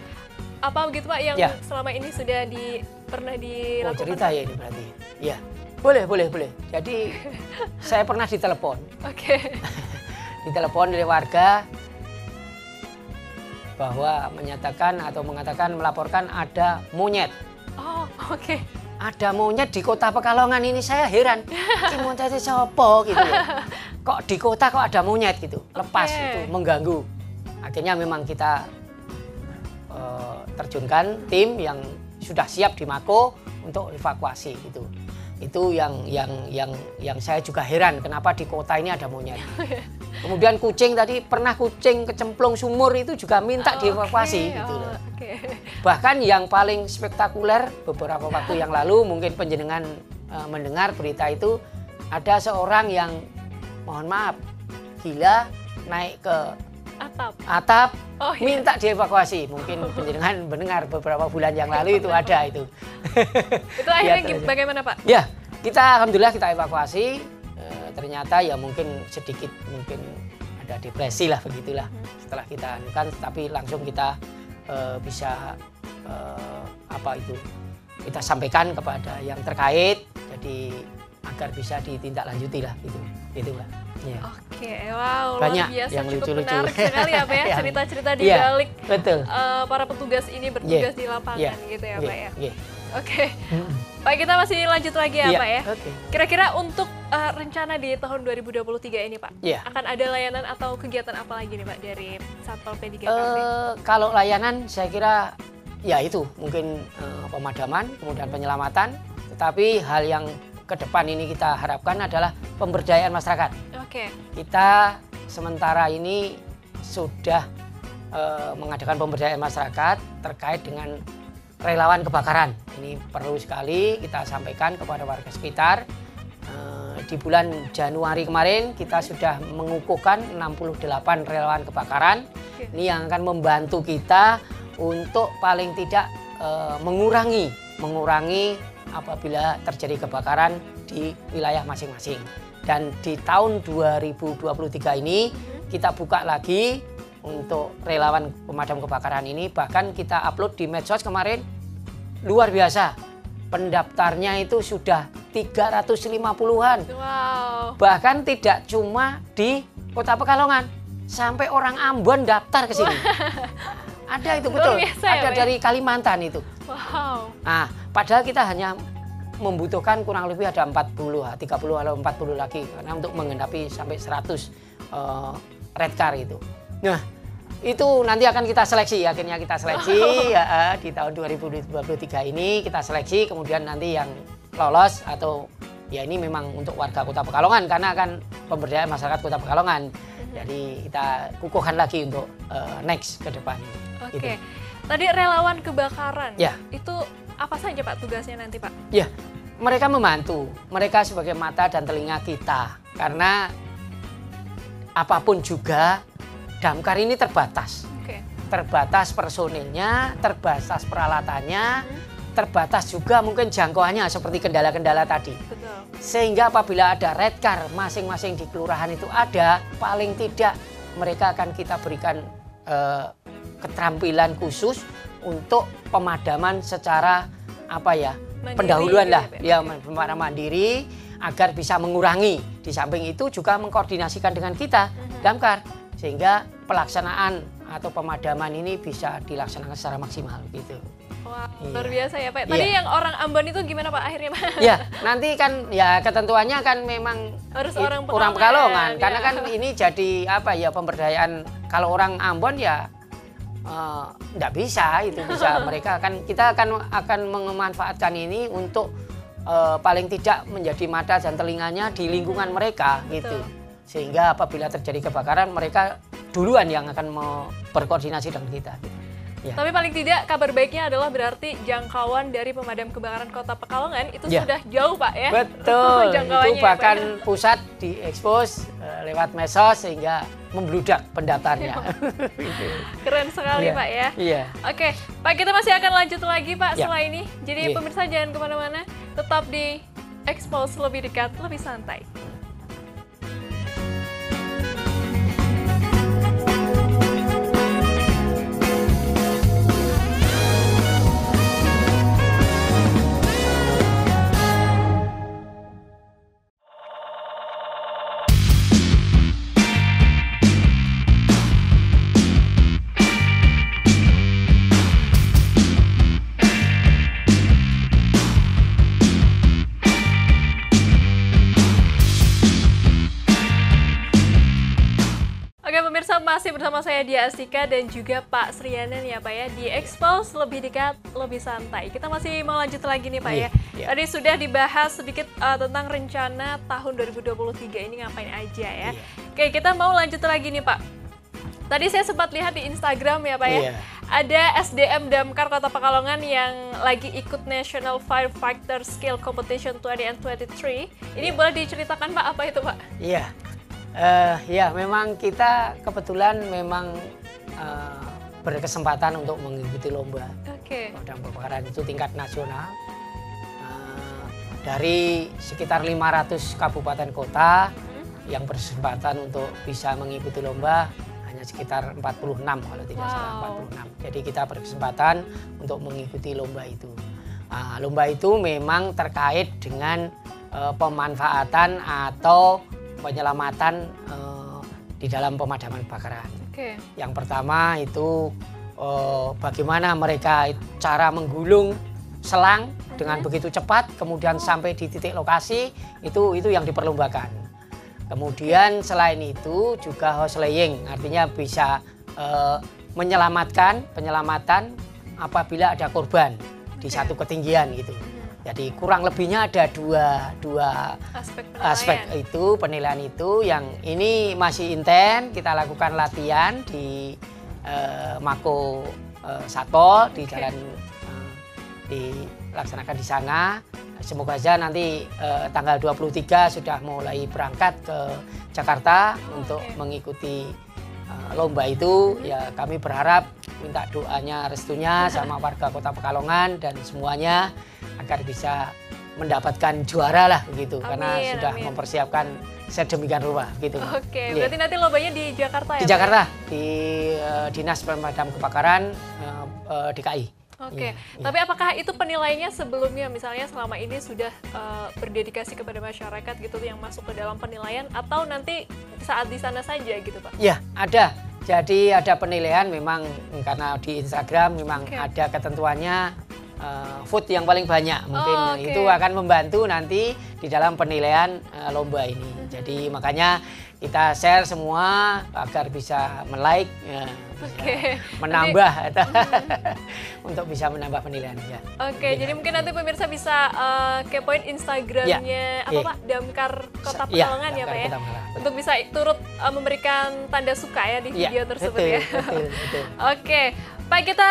apa begitu Pak yang yeah. selama ini sudah di pernah dilakukan? Oh, cerita ya ini berarti. Ya. Boleh, boleh, boleh. Jadi saya pernah ditelepon. Oke. Okay. Ditelepon dari warga bahwa menyatakan atau mengatakan melaporkan ada monyet. Oh, oke. Okay. ada monyet di Kota Pekalongan ini, saya heran. Si monyetnya sopo gitu. Kok di kota kok ada monyet gitu. Lepas okay. Itu mengganggu. Akhirnya memang kita uh, terjunkan tim yang sudah siap di Mako untuk evakuasi gitu. Itu yang yang yang yang saya juga heran kenapa di kota ini ada monyet. Kemudian kucing tadi, pernah kucing kecemplung sumur itu juga minta oh, dievakuasi okay. gitu loh. Oh, okay. Bahkan yang paling spektakuler beberapa waktu yang lalu mungkin penjenengan uh, mendengar berita itu, ada seorang yang mohon maaf gila naik ke atap, atap oh, iya. minta dievakuasi. Mungkin penjenengan mendengar beberapa bulan yang lalu itu ada itu. Itu akhirnya ya, bagaimana Pak? Ya, kita alhamdulillah kita evakuasi. E, ternyata ya mungkin sedikit mungkin ada depresi lah begitulah. Hmm. Setelah kita anukan, tapi langsung kita e, bisa e, apa itu kita sampaikan kepada yang terkait. Jadi agar bisa ditindaklanjuti lah gitu, gitu Pak. Ya. Oke, wow, banyak luar biasa, yang lucu-lucu sekali ya Pak ya, cerita-cerita di balik ya, betul. Uh, para petugas ini bertugas yeah. di lapangan yeah. gitu ya yeah. Pak ya. Yeah. Oke, mm-hmm. Pak kita masih lanjut lagi ya yeah. Pak ya. Okay. Kira-kira untuk uh, rencana di tahun dua ribu dua puluh tiga ini Pak, yeah. akan ada layanan atau kegiatan apa lagi nih Pak dari Satpol P tiga K? Uh, kalau layanan saya kira ya itu mungkin uh, pemadaman, kemudian penyelamatan, tetapi hal yang ke depan ini kita harapkan adalah pemberdayaan masyarakat. Oke. Kita sementara ini sudah e, mengadakan pemberdayaan masyarakat terkait dengan relawan kebakaran. Ini perlu sekali kita sampaikan kepada warga sekitar. E, di bulan Januari kemarin kita sudah mengukuhkan enam puluh delapan relawan kebakaran. Oke. Ini yang akan membantu kita untuk paling tidak e, mengurangi mengurangi apabila terjadi kebakaran di wilayah masing-masing. Dan di tahun dua ribu dua puluh tiga ini kita buka lagi untuk relawan pemadam kebakaran ini, bahkan kita upload di medsos kemarin luar biasa. Pendaftarnya itu sudah tiga ratus lima puluhan. Wow. Bahkan tidak cuma di Kota Pekalongan, sampai orang Ambon daftar ke sini. Wow. Ada itu betul. Biasa, ada ya, dari Kalimantan itu. Wow. Nah, padahal kita hanya membutuhkan kurang lebih ada empat puluh, tiga puluh atau empat puluh lagi karena untuk menggenapi sampai seratus uh, red car itu. Nah, itu nanti akan kita seleksi, akhirnya kita seleksi oh. ya, di tahun dua ribu dua puluh tiga ini kita seleksi, kemudian nanti yang lolos atau ya ini memang untuk warga Kota Pekalongan karena akan pemberdayaan masyarakat Kota Pekalongan. Mm-hmm. Jadi kita kukuhkan lagi untuk uh, next ke depan. Oke. Okay. Gitu. Tadi relawan kebakaran. Ya. Itu apa saja Pak tugasnya nanti Pak? Ya, mereka membantu. Mereka sebagai mata dan telinga kita. Karena apapun juga damkar ini terbatas. Okay. Terbatas personilnya, terbatas peralatannya, hmm. terbatas juga mungkin jangkauannya seperti kendala-kendala tadi. Betul. Sehingga apabila ada red car masing-masing di kelurahan itu ada, paling tidak mereka akan kita berikan eh, keterampilan khusus untuk pemadaman secara apa ya mandiri, pendahuluan lah ya, ya mandiri agar bisa mengurangi. Di samping itu juga mengkoordinasikan dengan kita uh-huh. damkar sehingga pelaksanaan atau pemadaman ini bisa dilaksanakan secara maksimal gitu. Wah, wow, luar biasa ya Pak. Tadi iya. yang orang Ambon itu gimana Pak akhirnya Pak? Ya, nanti kan ya ketentuannya kan memang harus it, orang Pekalongan, orang Pekalongan ya. Karena kan ini jadi apa ya pemberdayaan kalau orang Ambon ya tidak uh, bisa itu bisa mereka akan kita akan akan memanfaatkan ini untuk uh, paling tidak menjadi mata dan telinganya di lingkungan mereka. Betul. Gitu sehingga apabila terjadi kebakaran mereka duluan yang akan mau berkoordinasi dengan kita. Ya. Tapi paling tidak kabar baiknya adalah berarti jangkauan dari pemadam kebakaran Kota Pekalongan itu ya. Sudah jauh Pak ya. Betul. Itu bahkan ya, Pak. Pusat diekspos uh, lewat medsos sehingga membludak pendaftarnya. Keren sekali ya. Pak ya. Iya. Oke Pak, kita masih akan lanjut lagi Pak ya. Setelah ini. Jadi ya. Pemirsa jangan kemana-mana, tetap di Expose lebih dekat, lebih santai. bersama saya Dia Astika dan juga Pak Sriyana nih ya Pak ya, di expose lebih dekat, lebih santai. Kita masih mau lanjut lagi nih Pak yeah, ya. Yeah. Tadi sudah dibahas sedikit uh, tentang rencana tahun dua ribu dua puluh tiga ini ngapain aja ya. Yeah. Oke, kita mau lanjut lagi nih Pak. Tadi saya sempat lihat di Instagram ya Pak yeah. ya, ada S D M Damkar Kota Pekalongan yang lagi ikut National Fire Fighter Skill Competition dua ribu dua puluh tiga. Ini yeah. boleh diceritakan Pak, apa itu Pak? Iya. Yeah. Uh, ya, memang kita kebetulan memang uh, berkesempatan untuk mengikuti lomba okay. pemadam kebakaran itu tingkat nasional uh, dari sekitar lima ratus kabupaten kota hmm. yang berkesempatan untuk bisa mengikuti lomba hanya sekitar empat puluh enam kalau tidak wow. salah empat puluh enam. Jadi kita berkesempatan untuk mengikuti lomba itu. Uh, lomba itu memang terkait dengan uh, pemanfaatan atau penyelamatan uh, di dalam pemadaman kebakaran. Okay. Yang pertama itu uh, bagaimana mereka cara menggulung selang mm-hmm. dengan begitu cepat, kemudian oh. sampai di titik lokasi itu itu yang diperlombakan. Kemudian selain itu juga houseplaying, artinya bisa uh, menyelamatkan penyelamatan apabila ada korban okay. di satu ketinggian gitu. Jadi kurang lebihnya ada dua, dua aspek, aspek itu, penilaian itu yang ini masih intens. Kita lakukan latihan di eh, Mako eh, Satpol, okay. di jalan eh, dilaksanakan di sana. Semoga saja nanti eh, tanggal dua puluh tiga sudah mulai berangkat ke Jakarta oh, untuk okay. mengikuti eh, lomba itu. Ya, kami berharap minta doanya, restunya sama warga Kota Pekalongan dan semuanya, agar bisa mendapatkan juara lah begitu, amin, karena sudah amin. mempersiapkan sedemikian rupa gitu. Oke, yeah. berarti nanti lombanya di Jakarta ya? Di Jakarta, Pak? Di uh, Dinas Pemadam Kebakaran uh, uh, D K I. Oke, okay. yeah, tapi yeah. apakah itu penilaiannya sebelumnya, misalnya selama ini sudah uh, berdedikasi kepada masyarakat gitu yang masuk ke dalam penilaian, atau nanti saat di sana saja gitu Pak? Iya, yeah, ada. Jadi ada penilaian memang karena di Instagram memang okay. ada ketentuannya. Uh, food yang paling banyak mungkin oh, okay. itu akan membantu nanti di dalam penilaian uh, lomba ini. Mm-hmm. Jadi makanya kita share semua agar bisa me-like, ya, okay. bisa menambah jadi, untuk bisa menambah penilaian ya. Oke, okay, jadi mungkin nanti pemirsa bisa uh, kepoin Instagramnya yeah. apa yeah. Pak Damkar Kota Pekalongan yeah, ya Pak ya, untuk bisa turut uh, memberikan tanda suka ya di yeah, video tersebut betul, ya. Betul, betul. Oke, okay. Pak, kita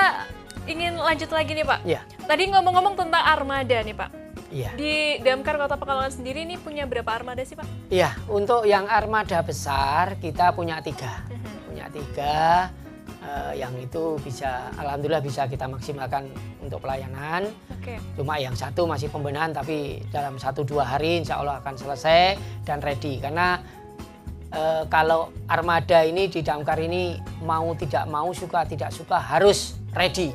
ingin lanjut lagi nih Pak. Ya. Tadi ngomong-ngomong tentang armada nih Pak. Ya. Di Damkar Kota Pekalongan sendiri ini punya berapa armada sih Pak? Iya, untuk yang armada besar kita punya tiga, uh-huh. punya tiga uh, yang itu bisa, alhamdulillah bisa kita maksimalkan untuk pelayanan. Okay. Cuma yang satu masih pembenahan, tapi dalam satu dua hari insya Allah akan selesai dan ready. Karena uh, kalau armada ini di Damkar ini mau tidak mau, suka tidak suka harus ready.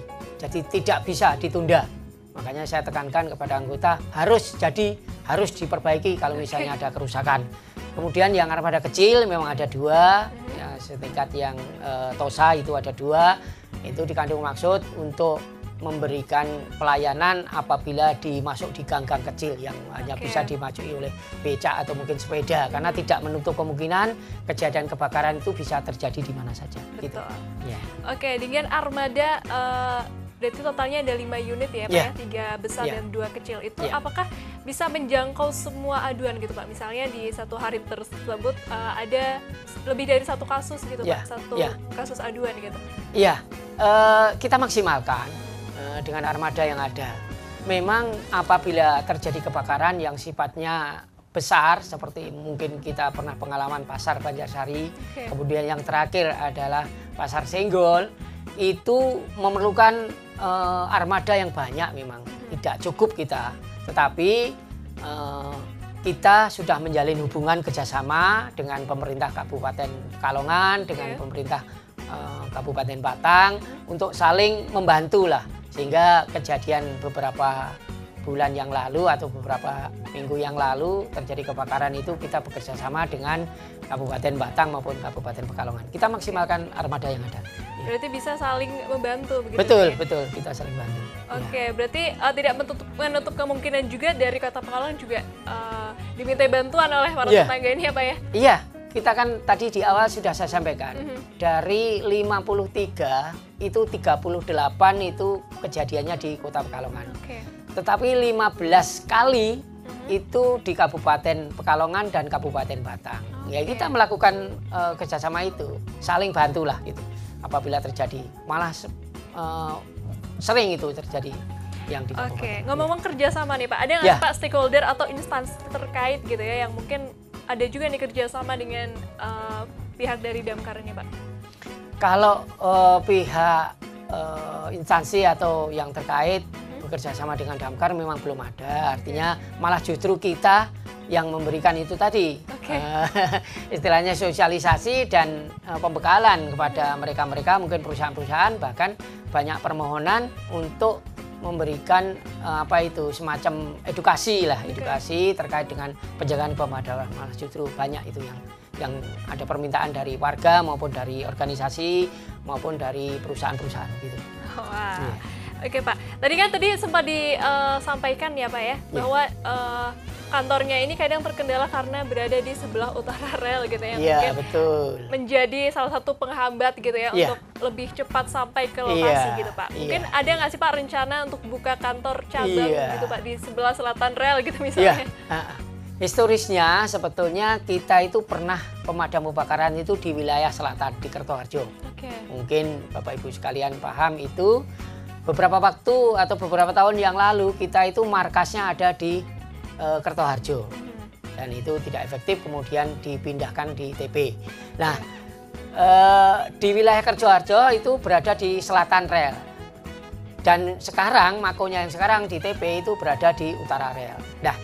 Jadi tidak bisa ditunda. Makanya saya tekankan kepada anggota harus jadi, harus diperbaiki kalau misalnya ada kerusakan. Kemudian yang armada kecil memang ada dua, ya, setingkat yang e, Tosa itu ada dua, itu dikandung maksud untuk memberikan pelayanan apabila dimasuk di gang-gang kecil yang hanya okay. bisa dimasuki oleh becak atau mungkin sepeda, karena tidak menutup kemungkinan kejadian kebakaran itu bisa terjadi di mana saja. Betul. Gitu. Ya. Oke, dengan armada uh, berarti totalnya ada lima unit ya, Pak? Ya. Tiga besar ya. dan dua kecil itu, ya. apakah bisa menjangkau semua aduan gitu Pak? Misalnya di satu hari tersebut uh, ada lebih dari satu kasus gitu ya. Pak, satu ya. kasus aduan gitu? Iya, uh, kita maksimalkan dengan armada yang ada. Memang apabila terjadi kebakaran yang sifatnya besar, seperti mungkin kita pernah pengalaman Pasar Banjarsari, okay. kemudian yang terakhir adalah Pasar Senggol, itu memerlukan uh, armada yang banyak memang. Hmm. Tidak cukup kita, tetapi uh, kita sudah menjalin hubungan kerjasama dengan pemerintah Kabupaten Pekalongan, dengan okay. pemerintah uh, Kabupaten Batang, hmm. untuk saling membantu lah. Sehingga kejadian beberapa bulan yang lalu atau beberapa minggu yang lalu terjadi kebakaran itu kita bekerja sama dengan Kabupaten Batang maupun Kabupaten Pekalongan. Kita maksimalkan armada yang ada. Berarti ya. bisa saling membantu begitu? Betul, ya? betul. Kita saling bantu. Oke, okay, ya. berarti uh, tidak menutup, menutup kemungkinan juga dari Kota Pekalongan juga uh, diminta bantuan oleh para ya. tetangga ini ya Pak ya? Iya, Kita kan tadi di awal sudah saya sampaikan, mm-hmm. dari lima puluh tiga itu tiga puluh delapan itu kejadiannya di Kota Pekalongan. Okay. Tetapi lima belas kali mm-hmm. itu di Kabupaten Pekalongan dan Kabupaten Batang. Okay. Ya kita melakukan uh, kerjasama itu, saling bantulah gitu. Apabila terjadi, malah uh, sering itu terjadi. Oke, okay. ngomong-ngomong kerjasama nih Pak, ada nggak yeah. Pak stakeholder atau instansi terkait gitu ya yang mungkin ada juga nih kerjasama dengan uh, pihak dari Damkar ini Pak? Kalau uh, pihak uh, instansi atau yang terkait hmm? bekerjasama dengan Damkar memang belum ada, artinya okay. malah justru kita yang memberikan itu tadi, okay. uh, istilahnya sosialisasi dan uh, pembekalan kepada mereka-mereka mungkin perusahaan-perusahaan, bahkan banyak permohonan untuk memberikan apa itu semacam edukasi lah, edukasi terkait dengan penjagaan pemadaran. Malah justru banyak itu yang yang ada permintaan dari warga maupun dari organisasi maupun dari perusahaan-perusahaan gitu. Wow. Yeah. Oke Pak, tadi kan tadi sempat disampaikan ya Pak ya, yeah. bahwa uh, kantornya ini kadang terkendala karena berada di sebelah utara rel gitu ya, yeah, mungkin betul. menjadi salah satu penghambat gitu ya yeah. untuk lebih cepat sampai ke lokasi yeah, gitu Pak. Mungkin yeah. ada nggak sih Pak rencana untuk buka kantor cabang yeah. gitu Pak di sebelah selatan rel gitu misalnya? Yeah. Uh, historisnya sebetulnya kita itu pernah pemadam kebakaran itu di wilayah selatan di Kertoharjo. Okay. Mungkin Bapak Ibu sekalian paham itu. Beberapa waktu atau beberapa tahun yang lalu kita itu markasnya ada di Kertoharjo dan itu tidak efektif, kemudian dipindahkan di T B. Nah, eh, di wilayah Kertoharjo itu berada di selatan rel dan sekarang makonya yang sekarang di T B itu berada di utara rel. Nah,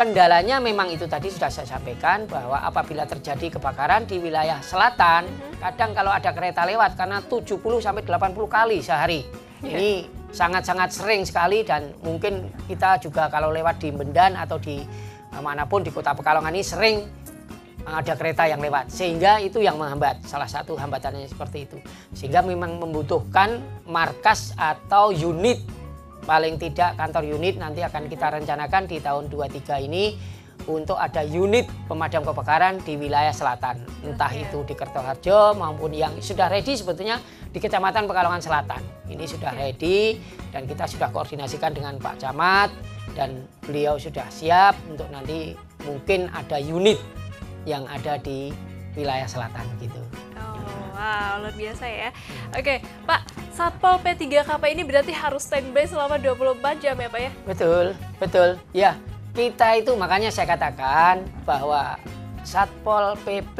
kendalanya memang itu tadi sudah saya sampaikan bahwa apabila terjadi kebakaran di wilayah selatan, kadang kalau ada kereta lewat karena tujuh puluh sampai delapan puluh kali sehari. Ini sangat-sangat sering sekali dan mungkin kita juga kalau lewat di Bendan atau di manapun di Kota Pekalongan ini sering ada kereta yang lewat. Sehingga itu yang menghambat, salah satu hambatannya seperti itu. Sehingga memang membutuhkan markas atau unit, paling tidak kantor unit nanti akan kita rencanakan di tahun dua puluh tiga ini untuk ada unit pemadam kebakaran di wilayah selatan. Entah okay. itu di Kertoharjo maupun yang sudah ready sebetulnya di Kecamatan Pekalongan Selatan. Ini sudah okay. ready dan kita sudah koordinasikan dengan Pak Camat dan beliau sudah siap untuk nanti mungkin ada unit yang ada di wilayah selatan gitu. Oh, wow, luar biasa ya. Oke, okay, Pak, Satpol P tiga K P ini berarti harus standby selama dua puluh empat jam ya Pak ya? Betul, betul, ya. Kita itu makanya saya katakan bahwa Satpol P P,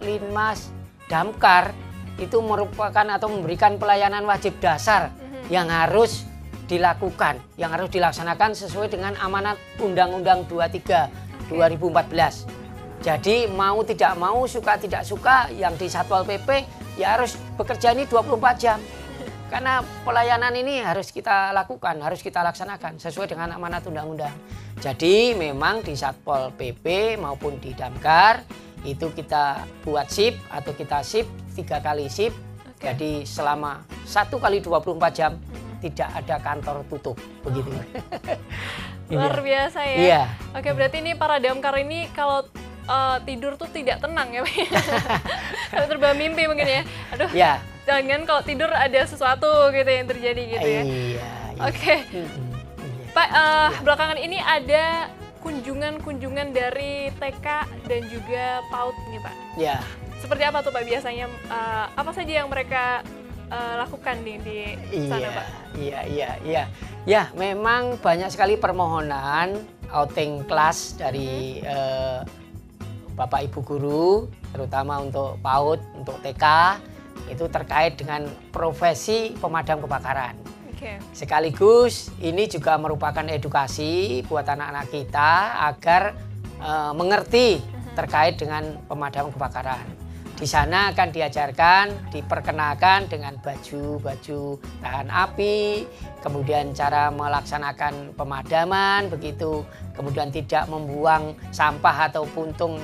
Linmas, Damkar itu merupakan atau memberikan pelayanan wajib dasar mm-hmm. yang harus dilakukan, yang harus dilaksanakan sesuai dengan amanat Undang-Undang dua puluh tiga okay. dua ribu empat belas. Jadi mau tidak mau, suka tidak suka, yang di Satpol P P ya harus bekerja ini dua puluh empat jam. Karena pelayanan ini harus kita lakukan, harus kita laksanakan sesuai dengan amanat undang-undang. Jadi memang di Satpol P P maupun di Damkar itu kita buat sip atau kita sip tiga kali sip. Okay. Jadi selama satu kali dua puluh empat jam mm-hmm. tidak ada kantor tutup begitu. Luar biasa ya. Iya. Oke, berarti ini para Damkar ini kalau Uh, tidur tuh tidak tenang ya Pak ya, terbawa mimpi mungkin ya, aduh yeah. jangan kalau tidur ada sesuatu gitu yang terjadi gitu ya. Iya, oke okay. iya. Pak, uh, iya. belakangan ini ada kunjungan-kunjungan dari T K dan juga PAUD nih Pak. Iya. Yeah. Seperti apa tuh Pak biasanya, uh, apa saja yang mereka uh, lakukan di, di sana iya, Pak? Iya, iya, iya. Ya memang banyak sekali permohonan outing class dari mm-hmm. uh, Bapak Ibu guru, terutama untuk PAUD, untuk T K, itu terkait dengan profesi pemadam kebakaran. Okay. Sekaligus ini juga merupakan edukasi buat anak-anak kita agar uh, mengerti terkait dengan pemadam kebakaran. Di sana akan diajarkan, diperkenalkan dengan baju-baju tahan api, kemudian cara melaksanakan pemadaman, begitu, kemudian tidak membuang sampah atau puntung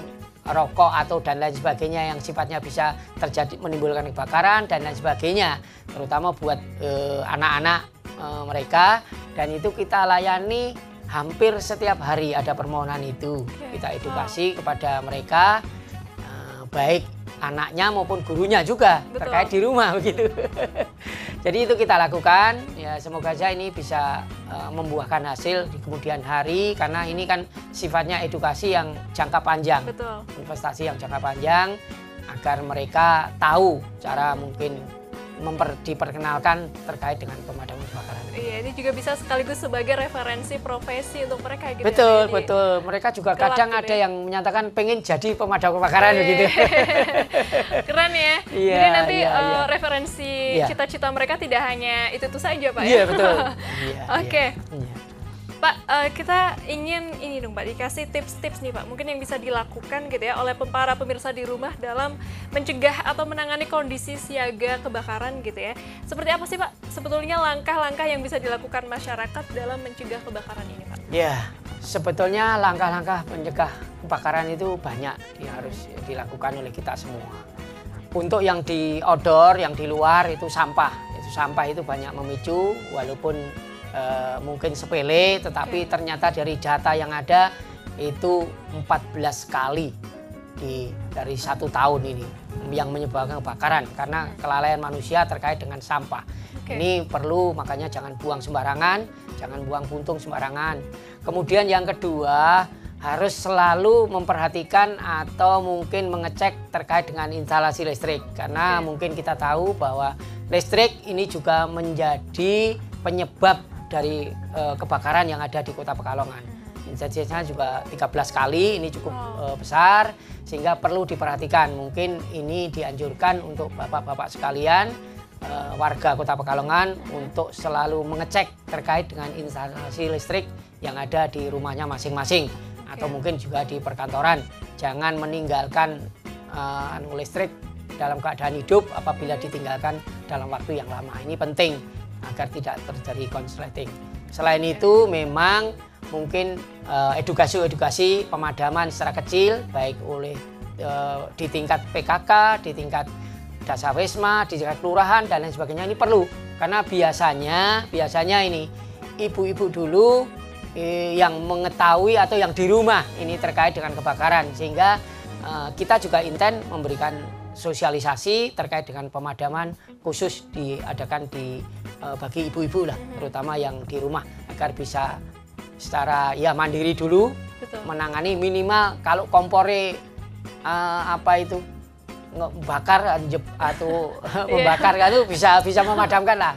rokok atau dan lain sebagainya yang sifatnya bisa terjadi menimbulkan kebakaran dan lain sebagainya, terutama buat e, anak-anak e, mereka, dan itu kita layani hampir setiap hari ada permohonan itu. Kita edukasi kepada mereka e, baik anaknya maupun gurunya juga. Betul. Terkait di rumah begitu. Jadi itu kita lakukan ya, semoga saja ini bisa uh, membuahkan hasil di kemudian hari karena ini kan sifatnya edukasi yang jangka panjang. Betul. Investasi yang jangka panjang agar mereka tahu cara mungkin memperkenalkan terkait dengan pemadam kebakaran. Iya, ini juga bisa sekaligus sebagai referensi profesi untuk mereka. Gitu betul, ya, betul. Mereka juga kadang gitu ada ya yang menyatakan pengen jadi pemadam kebakaran begitu. Keren ya. Iya, jadi nanti iya, iya. Uh, referensi cita-cita iya. mereka tidak hanya itu tuh saja, Pak. Iya, ya? Betul. Iya, Oke. Iya, iya. Pak, uh, kita ingin ini dong Pak, dikasih tips-tips nih Pak, mungkin yang bisa dilakukan gitu ya oleh para pemirsa di rumah dalam mencegah atau menangani kondisi siaga kebakaran gitu ya. Seperti apa sih Pak sebetulnya langkah-langkah yang bisa dilakukan masyarakat dalam mencegah kebakaran ini Pak? Ya, sebetulnya langkah-langkah mencegah kebakaran itu banyak yang harus dilakukan oleh kita semua. Untuk yang di outdoor, yang di luar itu sampah. Itu sampah itu banyak memicu walaupun Uh, mungkin sepele, tetapi okay. ternyata dari data yang ada itu empat belas kali di, dari satu tahun ini yang menyebabkan kebakaran karena kelalaian manusia terkait dengan sampah. Okay. Ini perlu makanya jangan buang sembarangan, jangan buang puntung sembarangan. Kemudian yang kedua harus selalu memperhatikan atau mungkin mengecek terkait dengan instalasi listrik karena okay. mungkin kita tahu bahwa listrik ini juga menjadi penyebab dari uh, kebakaran yang ada di Kota Pekalongan. Insensinya juga tiga belas kali, ini cukup uh, besar sehingga perlu diperhatikan. Mungkin ini dianjurkan untuk bapak-bapak sekalian uh, warga Kota Pekalongan untuk selalu mengecek terkait dengan instalasi listrik yang ada di rumahnya masing-masing atau mungkin juga di perkantoran. Jangan meninggalkan uh, anu listrik dalam keadaan hidup apabila ditinggalkan dalam waktu yang lama. Ini penting agar tidak terjadi konsleting. Selain itu memang mungkin edukasi-edukasi pemadaman secara kecil baik oleh e, di tingkat P K K, di tingkat Dasawisma, di tingkat kelurahan dan lain sebagainya ini perlu karena biasanya biasanya ini ibu-ibu dulu e, yang mengetahui atau yang di rumah ini terkait dengan kebakaran sehingga e, kita juga intent memberikan sosialisasi terkait dengan pemadaman khusus diadakan di uh, bagi ibu-ibu lah, terutama yang di rumah agar bisa secara ya mandiri dulu. Betul. Menangani minimal kalau kompore uh, apa itu ngebakar atau membakar itu bisa bisa memadamkan lah.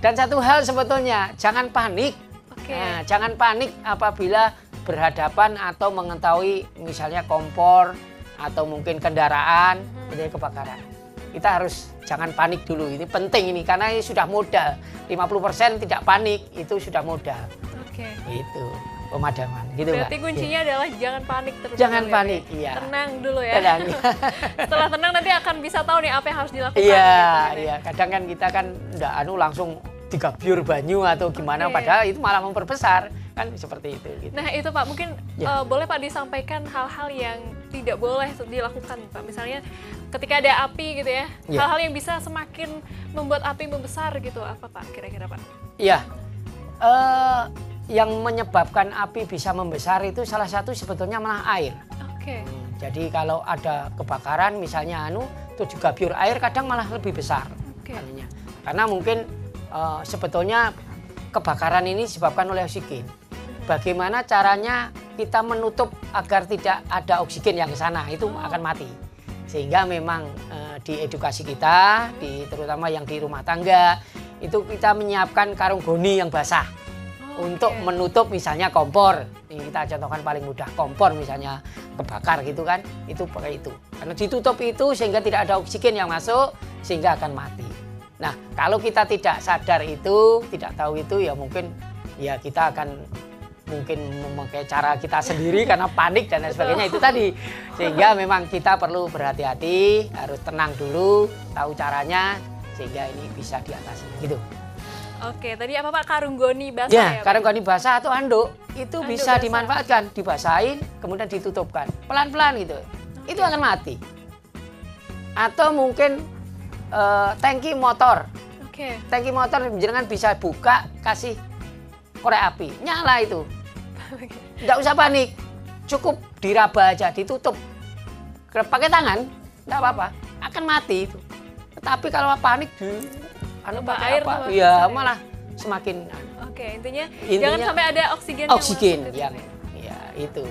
Dan satu hal sebetulnya jangan panik, okay. nah, jangan panik apabila berhadapan atau mengetahui misalnya kompor atau mungkin kendaraan terjadi kebakaran. Kita harus jangan panik dulu, ini penting ini karena ini sudah modal. lima puluh persen tidak panik itu sudah modal. Oke. Itu pemadaman gitu. Berarti Mbak, kuncinya gitu adalah jangan panik terus. Jangan dulu, panik, ya. Iya. Tenang dulu ya. Tenang. Setelah tenang nanti akan bisa tahu nih apa yang harus dilakukan. Iya, gitu, iya. Kadang kan kita kan enggak anu langsung tiga biur banyu atau gimana, okay. padahal itu malah memperbesar kan seperti itu. Gitu. Nah itu Pak mungkin ya. uh, boleh Pak disampaikan hal-hal yang tidak boleh dilakukan Pak, misalnya ketika ada api gitu ya, hal-hal ya. hal yang bisa semakin membuat api membesar gitu apa Pak kira-kira Pak? Iya, uh, yang menyebabkan api bisa membesar itu salah satu sebetulnya malah air. Oke. Okay. Hmm, jadi kalau ada kebakaran misalnya anu itu juga biur air kadang malah lebih besar. Oke. Okay. Karena mungkin Uh, sebetulnya kebakaran ini disebabkan oleh oksigen. Bagaimana caranya kita menutup agar tidak ada oksigen yang ke sana itu akan mati. Sehingga memang uh, di edukasi kita, di, terutama yang di rumah tangga itu kita menyiapkan karung goni yang basah oh, untuk okay. menutup misalnya kompor. Ini kita contohkan paling mudah kompor misalnya kebakar gitu kan, itu pakai itu. Karena ditutup itu sehingga tidak ada oksigen yang masuk sehingga akan mati. Nah, kalau kita tidak sadar itu, tidak tahu itu, ya mungkin ya kita akan mungkin memakai cara kita sendiri karena panik dan lain sebagainya itu tadi. Sehingga memang kita perlu berhati-hati, harus tenang dulu, tahu caranya, sehingga ini bisa diatasi gitu. Oke, tadi apa Pak karung goni basah ya? Ya karung goni basah atau anduk itu anduk bisa basah. dimanfaatkan, dibasahin, kemudian ditutupkan, pelan-pelan gitu. Okay. Itu akan mati. Atau mungkin Uh, tangki motor, okay. tangki motor jangan bisa buka kasih korek api nyala itu, tidak okay. usah panik, cukup diraba aja ditutup, pakai tangan Tidak apa-apa, akan mati itu. Tapi kalau panik, anu pakai apa? Iya, malah semakin. Oke, intinya, intinya jangan sampai ada oksigen. Oksigen, yang ya, ya itu.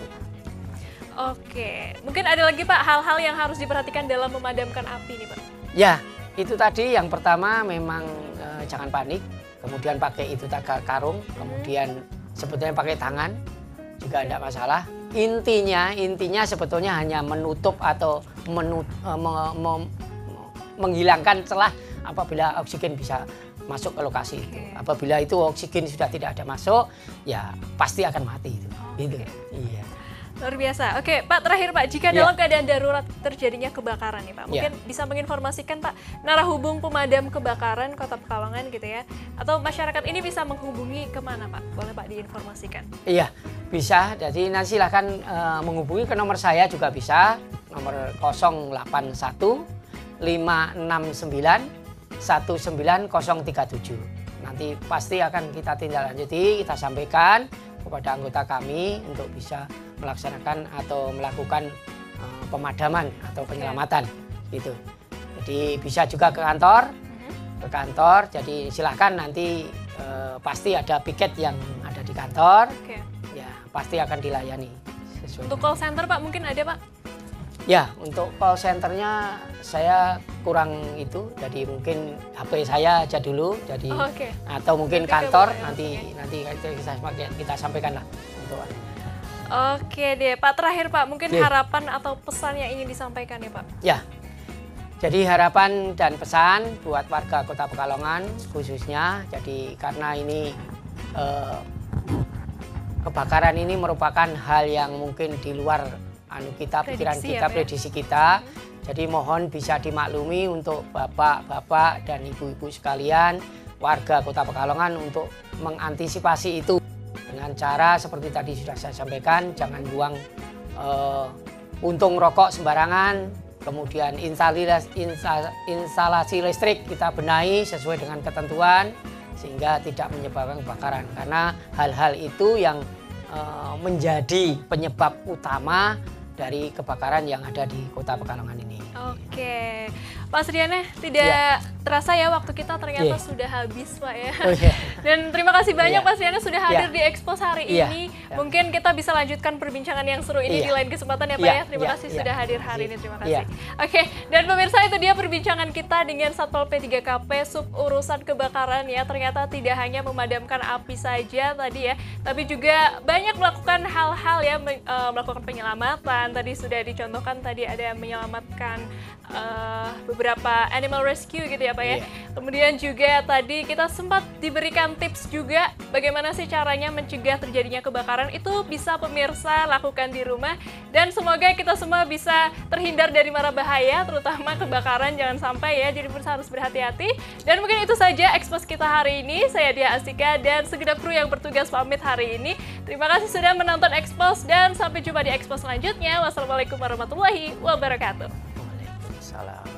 Oke, mungkin ada lagi Pak hal-hal yang harus diperhatikan dalam memadamkan api nih Pak? Ya, itu tadi yang pertama memang eh, jangan panik. Kemudian pakai itu tagar karung, kemudian sebetulnya pakai tangan juga tidak masalah. Intinya, intinya sebetulnya hanya menutup atau menut, eh, me, me, me, menghilangkan celah apabila oksigen bisa masuk ke lokasi itu. Apabila itu oksigen sudah tidak ada masuk, ya pasti akan mati itu. Itu, iya. Luar biasa. Oke, Pak, terakhir Pak, jika yeah. dalam keadaan darurat terjadinya kebakaran nih Pak, mungkin yeah. bisa menginformasikan Pak narahubung pemadam kebakaran Kota Pekalongan gitu ya, atau masyarakat ini bisa menghubungi kemana Pak? Boleh Pak diinformasikan? Iya, yeah, bisa. Jadi nanti silahkan uh, menghubungi ke nomor saya juga bisa, nomor nol delapan satu lima enam sembilan satu sembilan nol tiga tujuh. Nanti pasti akan kita tindak lanjuti, kita sampaikan kepada anggota kami untuk bisa melaksanakan atau melakukan uh, pemadaman atau penyelamatan gitu. Jadi bisa juga ke kantor, ke kantor. Jadi silahkan nanti uh, pasti ada piket yang ada di kantor, okay. ya pasti akan dilayani. Sesuai. Untuk call center Pak mungkin ada Pak? Ya, untuk call centernya saya kurang itu, jadi mungkin H P saya aja dulu, jadi oh, okay. atau mungkin nanti kantor ya, nanti ya. nanti kita, kita sampaikan lah untuk. Oke deh, Pak. Terakhir Pak, mungkin deh. harapan atau pesan yang ingin disampaikan ya Pak? Ya, jadi harapan dan pesan buat warga Kota Pekalongan khususnya. Jadi karena ini eh, kebakaran ini merupakan hal yang mungkin di luar anu kita, prediksi pikiran kita, ya, prediksi kita. Ya. Jadi mohon bisa dimaklumi untuk bapak-bapak dan ibu-ibu sekalian warga Kota Pekalongan untuk mengantisipasi itu. Dengan cara seperti tadi sudah saya sampaikan, jangan buang uh, puntung rokok sembarangan, kemudian instalasi, instalasi listrik kita benahi sesuai dengan ketentuan, sehingga tidak menyebabkan kebakaran. Karena hal-hal itu yang uh, menjadi penyebab utama dari kebakaran yang ada di Kota Pekalongan ini. Oke, Pak Sriyana, tidak yeah. terasa ya waktu kita ternyata yeah. sudah habis Pak ya. Oh, yeah. Dan terima kasih banyak yeah. Pak Sriyana sudah hadir yeah. di Expos hari yeah. ini. Yeah. Mungkin kita bisa lanjutkan perbincangan yang seru ini yeah. di lain kesempatan ya Pak yeah. ya. Terima yeah. kasih yeah. sudah hadir hari yeah. ini, terima kasih. Yeah. Oke, dan pemirsa itu dia perbincangan kita dengan Satpol P tiga K P sub urusan kebakaran ya. Ternyata tidak hanya memadamkan api saja tadi ya, tapi juga banyak melakukan hal-hal ya, melakukan penyelamatan. Tadi sudah dicontohkan, tadi ada menyelamatkan uh, beberapa animal rescue gitu ya Pak ya. Yeah. Kemudian juga tadi kita sempat diberikan tips juga bagaimana sih caranya mencegah terjadinya kebakaran. Itu bisa pemirsa lakukan di rumah. Dan semoga kita semua bisa terhindar dari mara bahaya, terutama kebakaran, jangan sampai ya. Jadi pemirsa harus berhati-hati. Dan mungkin itu saja Expos kita hari ini. Saya Dia Astika dan segenap kru yang bertugas pamit hari ini. Terima kasih sudah menonton Expos dan sampai jumpa di Expos selanjutnya. Wassalamualaikum warahmatullahi wabarakatuh. Waalaikumsalam.